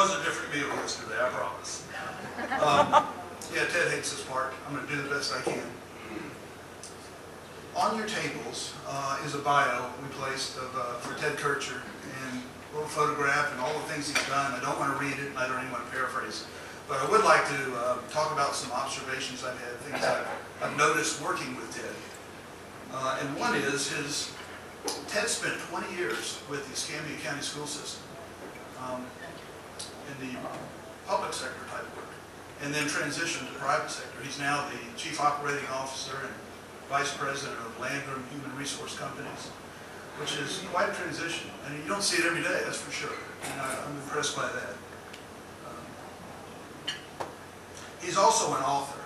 was a different meal yesterday, I promise. Yeah, Ted hates this part. I'm going to do the best I can. On your tables is a bio we placed of, for Ted Kirchharr, and a little photograph and all the things he's done. I don't want to read it, and I don't even want to paraphrase it. But I would like to talk about some observations I've had, things I've noticed working with Ted. And one is his, Ted spent 20 years with the Escambia County School System in the public sector type work, and then transitioned to private sector. He's now the Chief Operating Officer and Vice President of Landrum Human Resource Companies, which is quite a transition. I mean, you don't see it every day, that's for sure. And I'm impressed by that. He's also an author.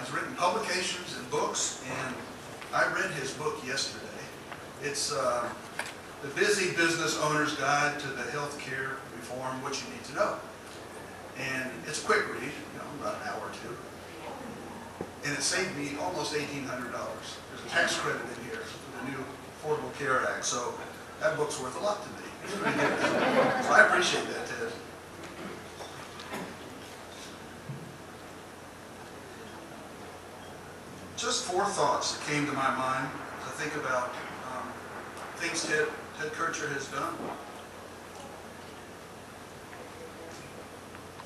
He's written publications and books, and I read his book yesterday. It's The Busy Business Owner's Guide to the Healthcare Reform, What You Need to Know. And it's a quick read, you know, about an hour or two. And it saved me almost $1,800. There's a tax credit in here for the new Affordable Care Act, so that book's worth a lot to me. So I appreciate that, Ted. Just four thoughts that came to my mind as I think about things Ted Kirchharr has done.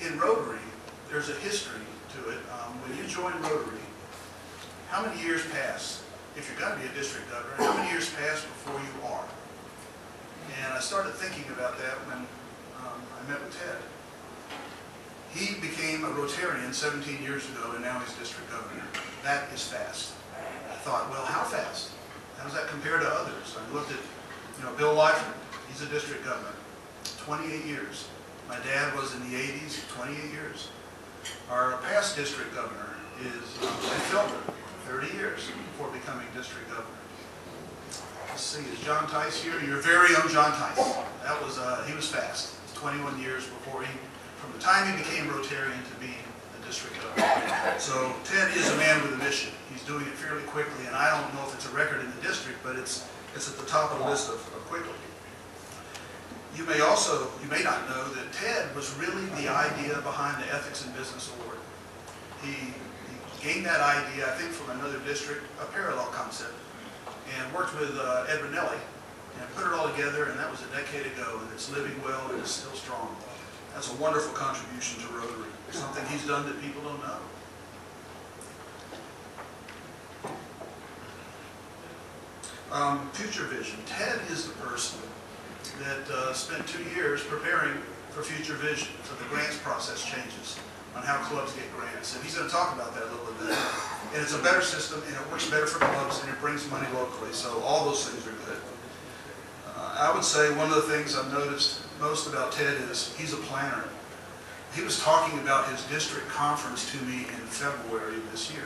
In Rotary, there's a history to it. When you join Rotary, how many years pass, if you're going to be a district governor, how many years pass before you are? And I started thinking about that when I met with Ted. He became a Rotarian 17 years ago, and now he's district governor. That is fast. I thought, well, how fast? How does that compare to others? I looked at, you know, Bill Lyford, he's a district governor, 28 years. My dad was in the 80s, 28 years. Our past district governor is Ted Felder, 30 years before becoming district governor. Let's see, is John Tice here? Your very own John Tice. That was, he was fast. 21 years before he, from the time he became Rotarian to being a district governor. So Ted is a man with a mission. He's doing it fairly quickly, and I don't know if it's a record in the district, but it's at the top of the list of quickly. You may also, you may not know that Ted was really the idea behind the Ethics in Business Award. He gained that idea, I think, from another district, a parallel concept, and worked with Ed Ranelli and put it all together, and that was a decade ago, and it's living well and it's still strong. That's a wonderful contribution to Rotary, something he's done that people don't know. Future vision. Ted is the person that spent 2 years preparing for future vision, for the grants process changes on how clubs get grants. And he's going to talk about that a little bit. And it's a better system, and it works better for clubs, and it brings money locally. So all those things are good. I would say one of the things I've noticed most about Ted is he's a planner. He was talking about his district conference to me in February of this year.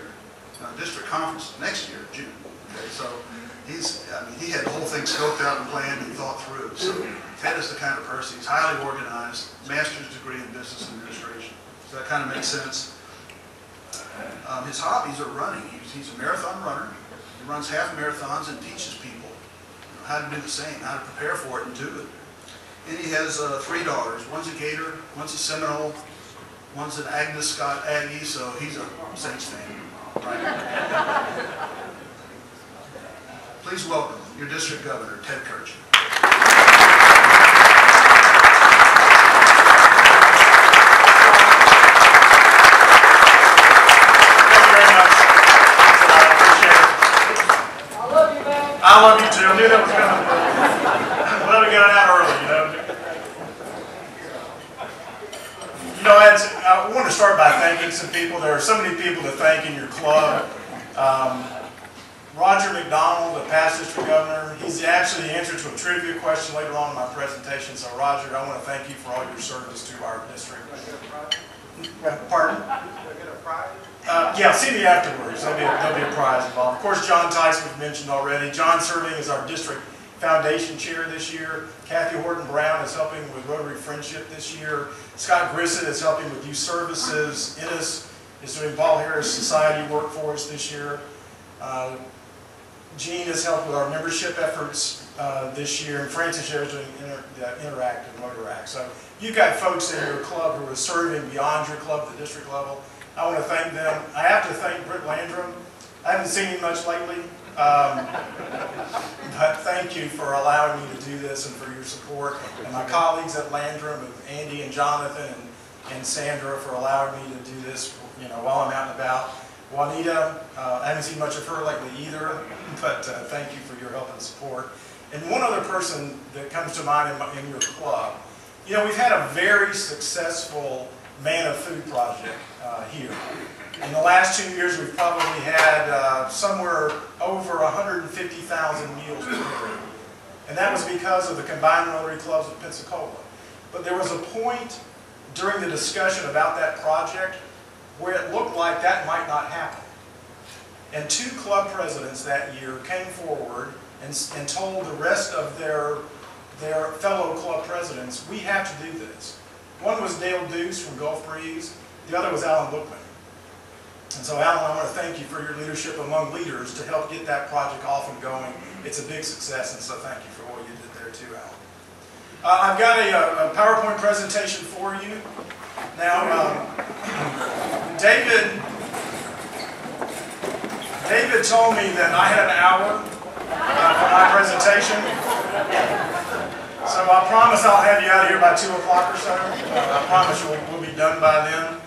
District conference next year, June. Okay, so he had the whole thing scoped out and planned and thought through. So Ted is the kind of person, he's highly organized, master's degree in business administration. So that kind of makes sense. His hobbies are running. He's a marathon runner. He runs half marathons and teaches people how to do the same, how to prepare for it and do it. And he has 3 daughters. One's a Gator, one's a Seminole, one's an Agnes Scott Aggie, so he's a Saints fan. Right? Please welcome your district governor, Ted Kirchharr. Thank you very much. I appreciate it. I love you, man. I love you, too. I knew that was coming. I'm glad we got it out early, you know. You know, I want to start by thanking some people. There are so many people to thank in your club. Roger McDonald, the past district governor, he's actually the answer to a trivia question later on in my presentation. So Roger, I want to thank you for all your service to our district. Pardon? Yeah, see me afterwards. There'll be a prize involved. Of course, John Tice was mentioned already. John serving as our district foundation chair this year. Kathy Horton Brown is helping with Rotary Friendship this year. Scott Grissett is helping with youth services. Ennis is doing Paul Harris Society work for us this year. Gene has helped with our membership efforts this year, and Francis is doing Interact and Rotaract. So you've got folks in your club who are serving beyond your club at the district level. I want to thank them. I have to thank Britt Landrum. I haven't seen him much lately, but thank you for allowing me to do this and for your support. And my colleagues at Landrum, Andy and Jonathan and Sandra, for allowing me to do this, you know, while I'm out and about. Juanita, I haven't seen much of her lately either, but thank you for your help and support. And one other person that comes to mind in your club, you know, we've had a very successful Man of Food project here. In the last 2 years, we've probably had somewhere over 150,000 meals delivered. And that was because of the combined Rotary Clubs of Pensacola. But there was a point during the discussion about that project where it looked like that might not happen. And two club presidents that year came forward and told the rest of their fellow club presidents, we have to do this. One was Dale Deuce from Gulf Breeze, the other was Alan Bookman. And so Alan, I want to thank you for your leadership among leaders to help get that project off and going. It's a big success, and so thank you for what you did there too, Alan. I've got a PowerPoint presentation for you. Now, David told me that I had an hour for my presentation, so I promise I'll have you out of here by 2 o'clock or so. I promise we'll be done by then.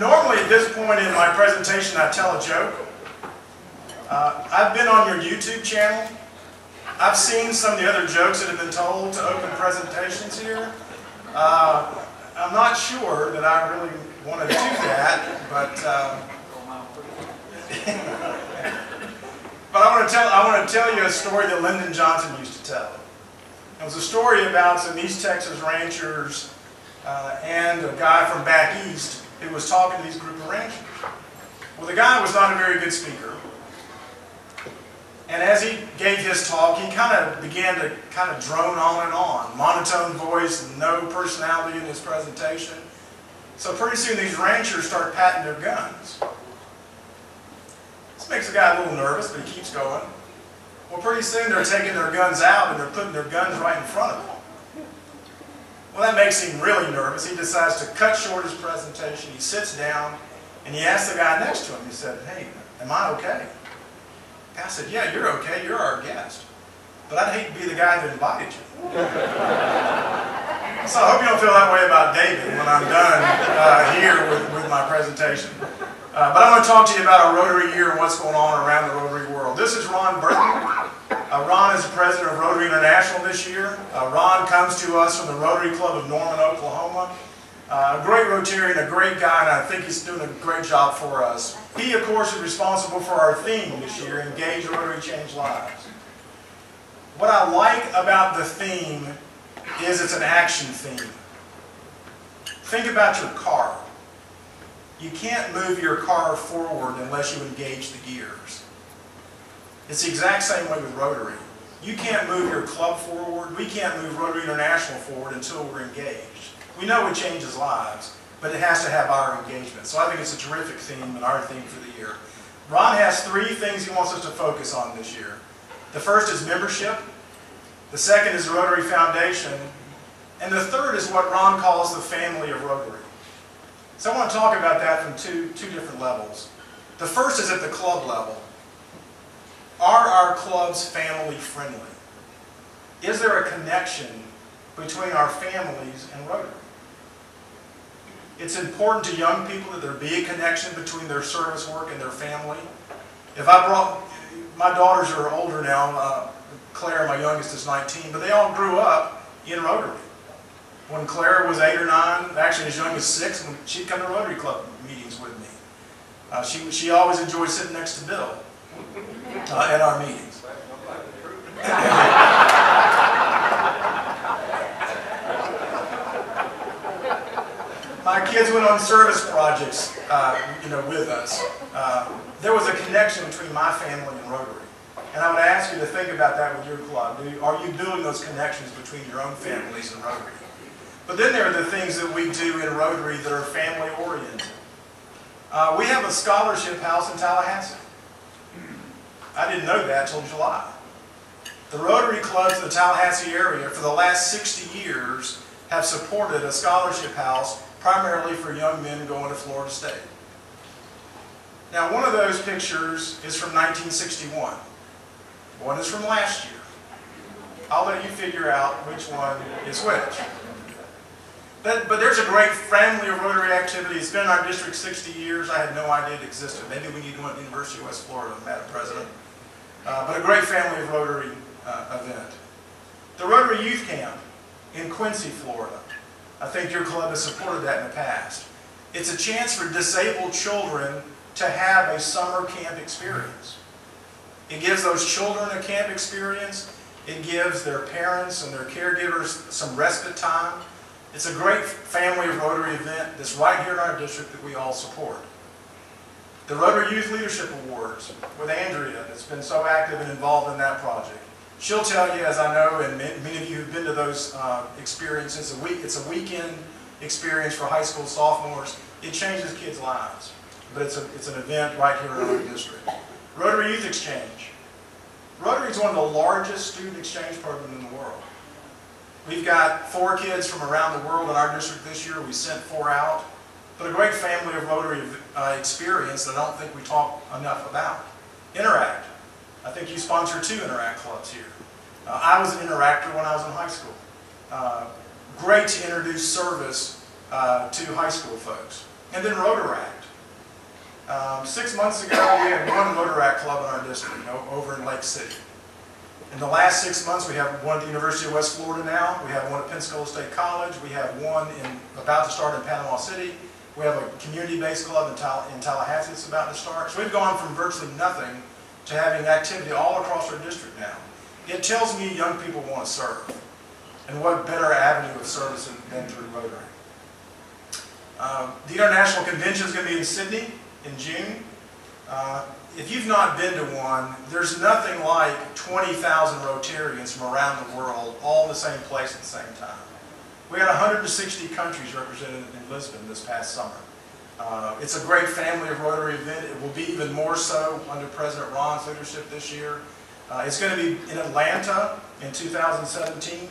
Normally at this point in my presentation I tell a joke. I've been on your YouTube channel. I've seen some of the other jokes that have been told to open presentations here. I'm not sure that I really want to do that, but I want to tell you a story that Lyndon Johnson used to tell. It was a story about some East Texas ranchers and a guy from back east who was talking to these group of ranchers. Well, the guy was not a very good speaker, and as he gave his talk, he began to drone on and on, monotone voice, no personality in his presentation. So pretty soon these ranchers start patting their guns. This makes the guy a little nervous, but he keeps going. Well, pretty soon they're taking their guns out and they're putting their guns right in front of him. Well, that makes him really nervous. He decides to cut short his presentation. He sits down and he asks the guy next to him, he said, "Hey, am I okay?" I said, "Yeah, you're okay, you're our guest. But I'd hate to be the guy who invited you." So I hope you don't feel that way about David when I'm done here with my presentation. But I'm going to talk to you about our Rotary year and what's going on around the Rotary world. This is Ron Burton. Ron is the president of Rotary International this year. Ron comes to us from the Rotary Club of Norman, Oklahoma. A great Rotarian, a great guy, and I think he's doing a great job for us. He, of course, is responsible for our theme this year, Engage Rotary Change Lives. What I like about the theme is it's an action theme. Think about your car. You can't move your car forward unless you engage the gears. It's the exact same way with Rotary. You can't move your club forward. We can't move Rotary International forward until we're engaged. We know it changes lives, but it has to have our engagement. So I think it's a terrific theme and our theme for the year. Ron has three things he wants us to focus on this year. The first is membership. The second is the Rotary Foundation, and the third is what Ron calls the family of Rotary. So I want to talk about that from two different levels. The first is at the club level. Are our clubs family friendly? Is there a connection between our families and Rotary? It's important to young people that there be a connection between their service work and their family. If I brought, my daughters are older now, Claire, my youngest, is 19, but they all grew up in Rotary. When Claire was 8 or 9, actually as young as 6, when she'd come to Rotary Club meetings with me. She always enjoyed sitting next to Bill at our meetings. My kids went on service projects, with us. There was a connection between my family and Rotary. And I would ask you to think about that with your club. Are you building those connections between your own families and Rotary? But then there are the things that we do in Rotary that are family-oriented. We have a scholarship house in Tallahassee. I didn't know that until July. The Rotary Clubs of the Tallahassee area for the last 60 years have supported a scholarship house primarily for young men going to Florida State. Now, one of those pictures is from 1961. One is from last year. I'll let you figure out which one is which. But there's a great family of Rotary activity. It's been in our district 60 years. I had no idea it existed. Maybe we need to go to the University of West Florida, Madam President. But a great family of Rotary event. The Rotary Youth Camp in Quincy, Florida. I think your club has supported that in the past. It's a chance for disabled children to have a summer camp experience. It gives those children a camp experience. It gives their parents and their caregivers some respite time. It's a great family of Rotary event that's right here in our district that we all support. The Rotary Youth Leadership Awards with Andrea, that's been so active and involved in that project. She'll tell you, as I know, and many of you have been to those experiences, it's a weekend experience for high school sophomores. It changes kids' lives, but it's an event right here in our district. Rotary Youth Exchange. Rotary is one of the largest student exchange programs in the world. We've got 4 kids from around the world in our district this year. We sent 4 out. But a great family of Rotary experience that I don't think we talk enough about. Interact. I think you sponsor 2 Interact clubs here. I was an Interactor when I was in high school. Great to introduce service to high school folks. And then Rotaract. 6 months ago, we had 1 Rotaract club in our district, over in Lake City. In the last 6 months, we have 1 at the University of West Florida now. We have 1 at Pensacola State College. We have 1 about to start in Panama City. We have a community-based club in Tallahassee that's about to start. So we've gone from virtually nothing to having activity all across our district now. It tells me young people want to serve. And what better avenue of service than through Rotary. The International Convention is going to be in Sydney in June. If you've not been to one, there's nothing like 20,000 Rotarians from around the world, all in the same place at the same time. We had 160 countries represented in Lisbon this past summer. It's a great family of Rotary event. It will be even more so under President Ron's leadership this year. It's going to be in Atlanta in 2017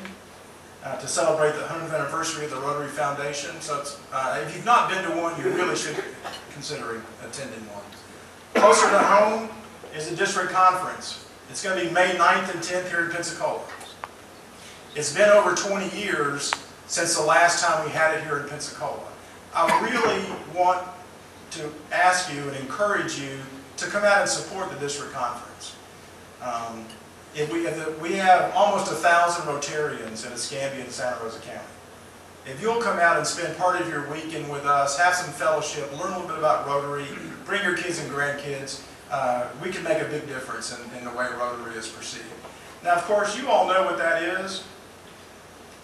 to celebrate the 100th anniversary of the Rotary Foundation. So it's, if you've not been to one, you really should consider attending one. Closer to home is the district conference. It's going to be May 9th and 10th here in Pensacola. It's been over 20 years since the last time we had it here in Pensacola. I really want to ask you and encourage you to come out and support the district conference. We have almost 1,000 Rotarians in Escambia and Santa Rosa County. If you'll come out and spend part of your weekend with us, have some fellowship, learn a little bit about Rotary, bring your kids and grandkids, we can make a big difference in the way Rotary is perceived. Now, of course, you all know what that is.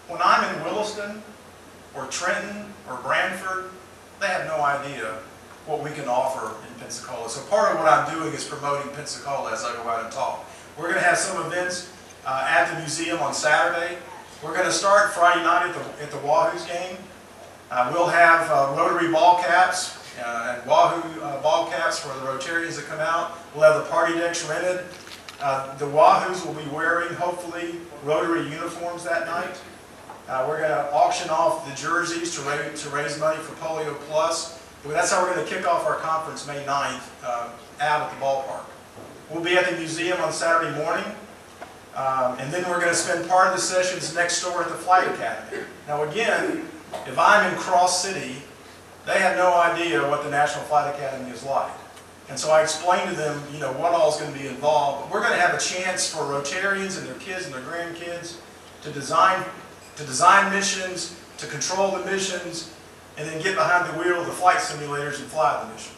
When I'm in Williston or Trenton or Branford, they have no idea what we can offer in Pensacola. So part of what I'm doing is promoting Pensacola as I go out and talk. We're going to have some events at the museum on Saturday. We're going to start Friday night at the Wahoos game. We'll have Rotary ball caps and Wahoo ball caps for the Rotarians that come out. We'll have the party decks rented. The Wahoos will be wearing, hopefully, Rotary uniforms that night. We're going to auction off the jerseys to raise money for Polio Plus. That's how we're going to kick off our conference May 9th out at the ballpark. We'll be at the museum on Saturday morning. And then we're going to spend part of the sessions next door at the Flight Academy. Now again, if I'm in Cross City, they have no idea what the National Flight Academy is like. And so I explained to them, what all is going to be involved. But we're going to have a chance for Rotarians and their kids and their grandkids to design missions, to control the missions, and then get behind the wheel of the flight simulators and fly the mission.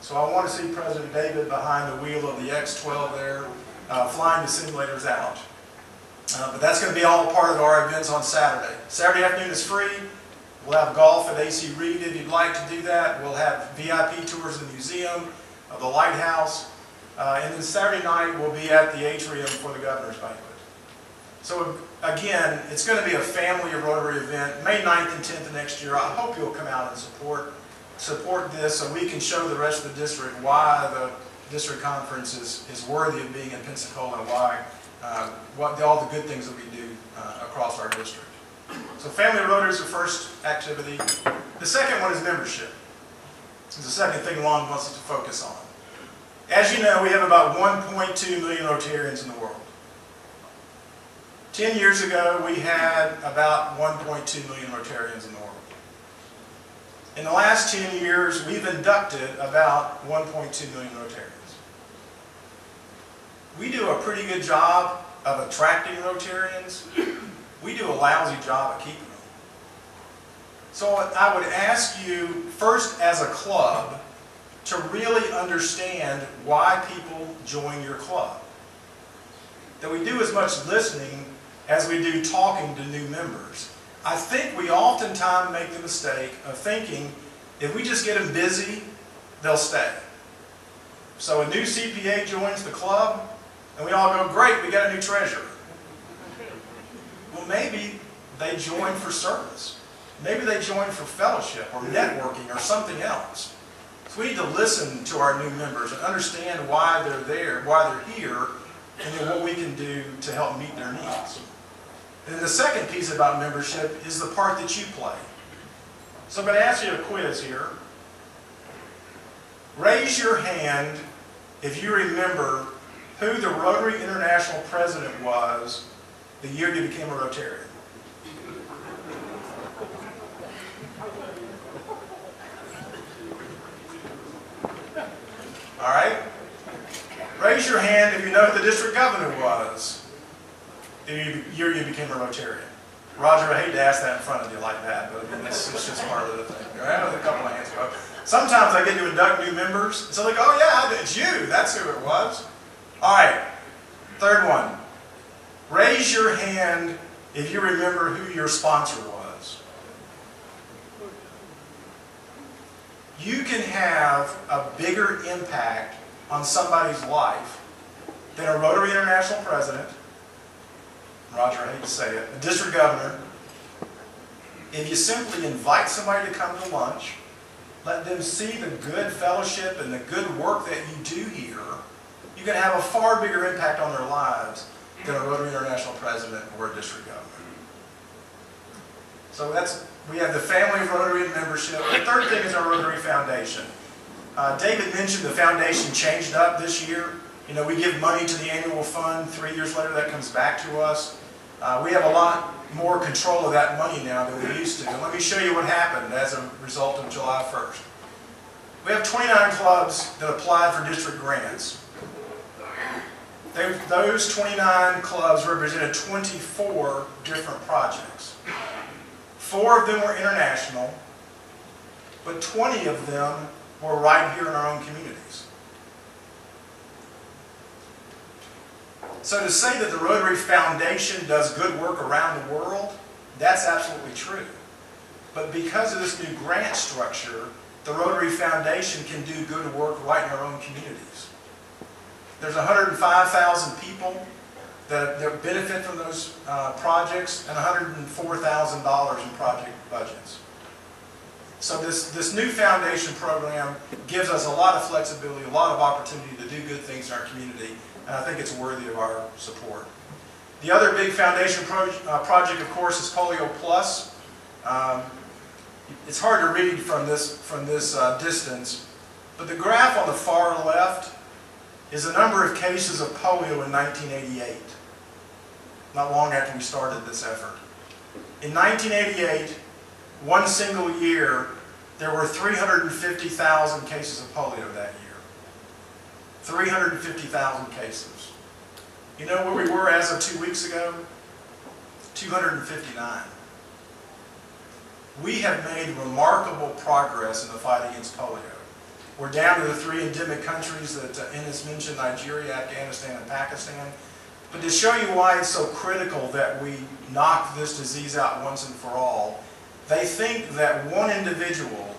So I want to see President David behind the wheel of the X-12 there. Flying the simulators out. But that's going to be all part of our events on Saturday. Saturday afternoon is free. We'll have golf at AC Reed if you'd like to do that. We'll have VIP tours of the museum, of the lighthouse. And then Saturday night we'll be at the atrium for the governor's banquet. So again, it's going to be a family of Rotary event, May 9th and 10th of next year. I hope you'll come out and support this so we can show the rest of the district why the district conference is worthy of being in Pensacola and why, all the good things that we do across our district. So family Rotary is the first activity. The second one is membership. It's the second thing Lon wants us to focus on. As you know, we have about 1.2 million Rotarians in the world. 10 years ago, we had about 1.2 million Rotarians in the world. In the last 10 years, we've inducted about 1.2 million Rotarians. We do a pretty good job of attracting Rotarians. We do a lousy job of keeping them. So I would ask you, first as a club, to really understand why people join your club. That we do as much listening as we do talking to new members. I think we oftentimes make the mistake of thinking if we just get them busy, they'll stay. So a new CPA joins the club, and we all go, great, we got a new treasurer. Well, maybe they join for service. Maybe they join for fellowship or networking or something else. So we need to listen to our new members and understand why they're there, why they're here, and then what we can do to help meet their needs. And the second piece about membership is the part that you play. So I'm going to ask you a quiz here. Raise your hand if you remember who the Rotary International president was the year you became a Rotarian. All right? Raise your hand if you know who the district governor was the year you became a Rotarian. Roger, I hate to ask that in front of you like that, but I mean, it's just part of the thing. I know a couple of hands go up. Sometimes I get to induct new members, and so they go, oh yeah, it's you, that's who it was. All right, third one. Raise your hand if you remember who your sponsor was. You can have a bigger impact on somebody's life than a Rotary International president, Roger, I hate to say it, a district governor, if you simply invite somebody to come to lunch, let them see the good fellowship and the good work that you do here, you can have a far bigger impact on their lives than a Rotary International president or a district governor. So that's, we have the family of Rotary and membership. The third thing is our Rotary Foundation. David mentioned the foundation changed up this year. You know, we give money to the annual fund. 3 years later, that comes back to us. We have a lot more control of that money now than we used to. And let me show you what happened as a result of July 1st. We have 29 clubs that applied for district grants. Those 29 clubs represented 24 different projects. 4 of them were international, but 20 of them were right here in our own communities. So to say that the Rotary Foundation does good work around the world, that's absolutely true. But because of this new grant structure, the Rotary Foundation can do good work right in our own communities. There's 105,000 people that benefit from those projects and $104,000 in project budgets. So this new foundation program gives us a lot of flexibility, a lot of opportunity to do good things in our community, and I think it's worthy of our support. The other big foundation project, of course, is Polio Plus. It's hard to read from this distance, but the graph on the far left is the number of cases of polio in 1988, not long after we started this effort. In 1988, one single year, there were 350,000 cases of polio that year. 350,000 cases. You know where we were as of 2 weeks ago? 259. We have made remarkable progress in the fight against polio. We're down to the 3 endemic countries that Ennis mentioned, Nigeria, Afghanistan, and Pakistan. But to show you why it's so critical that we knock this disease out once and for all, they think that one individual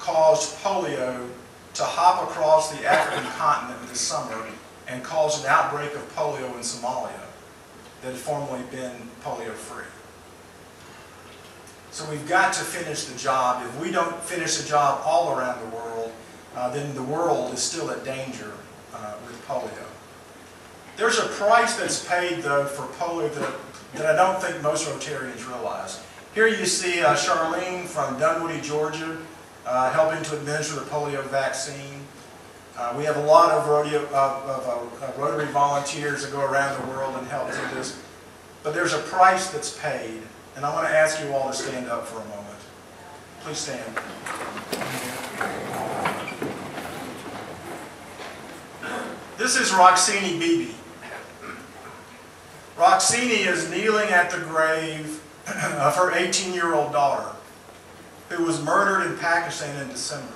caused polio to hop across the African continent this summer and caused an outbreak of polio in Somalia that had formerly been polio-free. So we've got to finish the job. If we don't finish the job all around the world, then the world is still at danger with polio. There's a price that's paid, though, for polio that I don't think most Rotarians realize. Here you see Charlene from Dunwoody, Georgia, helping to administer the polio vaccine. We have a lot of Rotary volunteers that go around the world and help do this. But there's a price that's paid, and I'm going to ask you all to stand up for a moment. Please stand. This is Roxini Beebe. Roxini is kneeling at the grave of her 18-year-old daughter, who was murdered in Pakistan in December.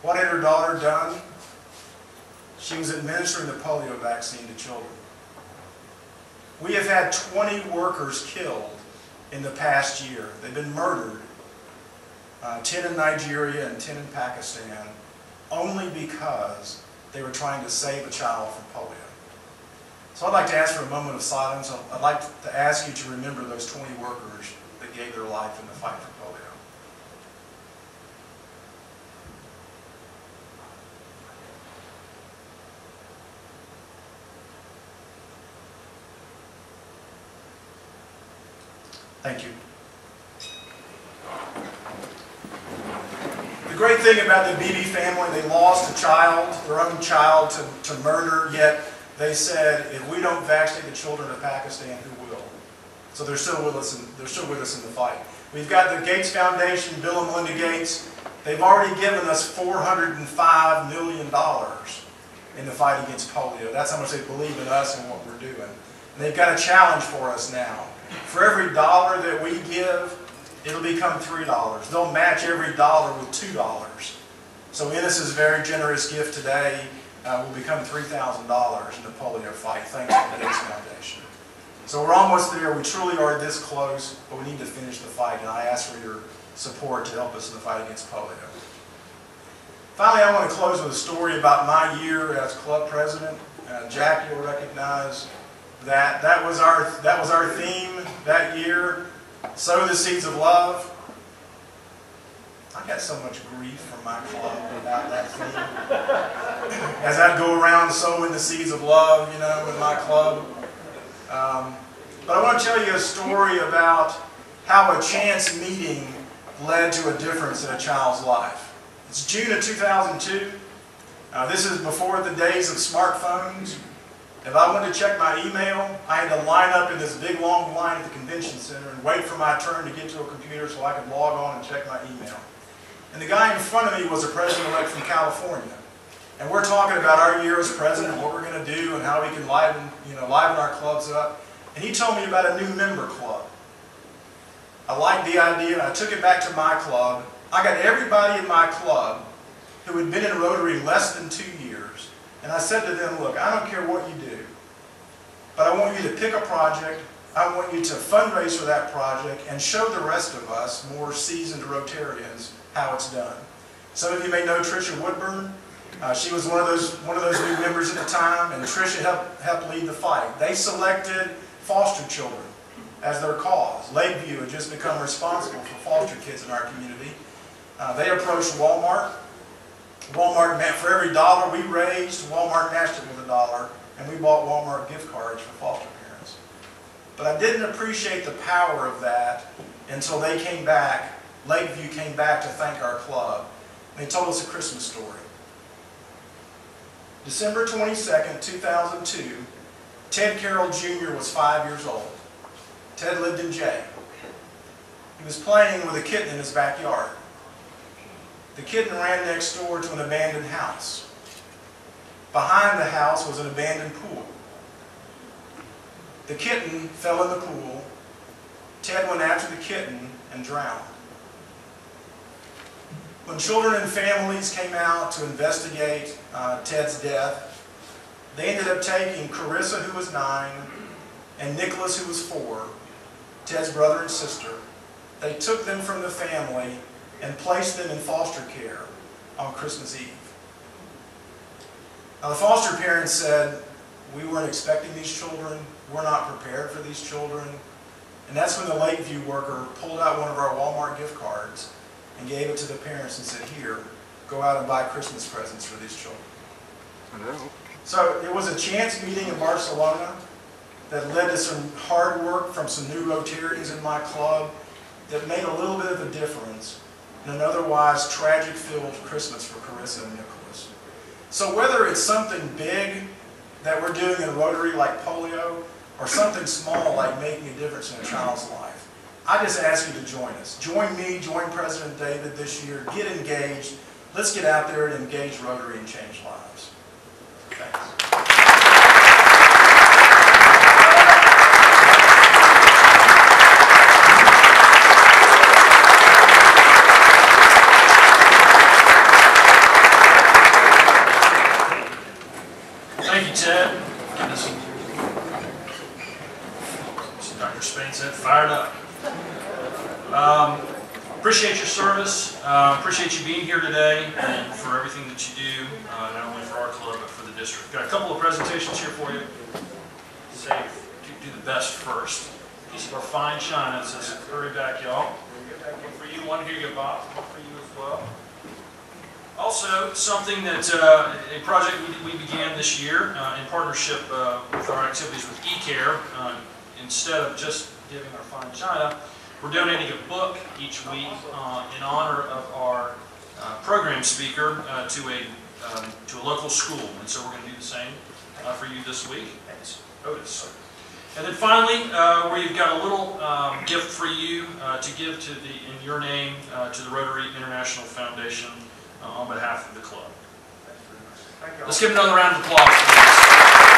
What had her daughter done? She was administering the polio vaccine to children. We have had 20 workers killed in the past year. They've been murdered, 10 in Nigeria and 10 in Pakistan, only because they were trying to save a child from polio. So I'd like to ask for a moment of silence. I'd like to ask you to remember those 20 workers that gave their life in the fight for polio. Thank you. The great thing about the Beebe family, they lost a child, their own child, to murder, yet they said, if we don't vaccinate the children of Pakistan, who will? So they're still with us in the fight. We've got the Gates Foundation, Bill and Melinda Gates. They've already given us $405 million in the fight against polio. That's how much they believe in us and what we're doing. And they've got a challenge for us now. For every dollar that we give, it'll become $3. They'll match every dollar with $2. So Ennis's very generous gift today will become $3,000 in the polio fight, thanks to the Gates Foundation. So we're almost there. We truly are this close, but we need to finish the fight, and I ask for your support to help us in the fight against polio. Finally, I want to close with a story about my year as club president. Jack, you'll recognize that was our theme that year, sow the seeds of love. I got so much grief from my club about that theme. As I'd go around sowing the seeds of love, you know, in my club. But I want to tell you a story about how a chance meeting led to a difference in a child's life. It's June of 2002. This is before the days of smartphones. If I wanted to check my email, I had to line up in this big long line at the convention center and wait for my turn to get to a computer so I could log on and check my email. And the guy in front of me was a president-elect from California. And we're talking about our year as president, what we're going to do, and how we can liven our clubs up. And he told me about a new member club. I liked the idea, and I took it back to my club. I got everybody in my club who had been in Rotary less than 2 years. And I said to them, look, I don't care what you do, but I want you to pick a project, I want you to fundraise for that project, and show the rest of us, more seasoned Rotarians, how it's done. Some of you may know Tricia Woodburn. She was one of those new members at the time, and Tricia helped lead the fight. They selected foster children as their cause. Lakeview had just become responsible for foster kids in our community. They approached Walmart. Walmart matched for every dollar we raised, Walmart matched it with $1, and we bought Walmart gift cards for foster parents. But I didn't appreciate the power of that until they came back, Lakeview came back to thank our club. They told us a Christmas story. December 22nd, 2002, Ted Kirchharr Jr. was 5 years old. Ted lived in jail. He was playing with a kitten in his backyard. The kitten ran next door to an abandoned house. Behind the house was an abandoned pool. The kitten fell in the pool. Ted went after the kitten and drowned. When children and families came out to investigate Ted's death, they ended up taking Carissa, who was 9, and Nicholas, who was 4, Ted's brother and sister. They took them from the family and placed them in foster care on Christmas Eve. Now the foster parents said, we weren't expecting these children, we're not prepared for these children. And that's when the Lakeview worker pulled out one of our Walmart gift cards and gave it to the parents and said, here, go out and buy Christmas presents for these children. So it was a chance meeting in Barcelona that led to some hard work from some new Rotarians in my club that made a little bit of a difference in an otherwise tragic-filled Christmas for Carissa and Nicholas. So whether it's something big that we're doing in Rotary like polio, or something small like making a difference in a child's life, I just ask you to join us. Join me, join President David this year, get engaged. Let's get out there and engage Rotary and change lives. Thanks. Appreciate your service, appreciate you being here today and for everything that you do, not only for our club but for the district. Got a couple of presentations here for you. Save, do the best first. Piece of our fine china that says, hurry back y'all. One for you, one here you go, Bob, one for you as well. Also, something that, a project we began this year in partnership with our activities with eCare, instead of just giving our fine china, we're donating a book each week in honor of our program speaker to a local school, and so we're going to do the same for you this week. That's Otis. And then finally, we've got a little gift for you to give to the in your name to the Rotary International Foundation on behalf of the club. Let's give another round of applause.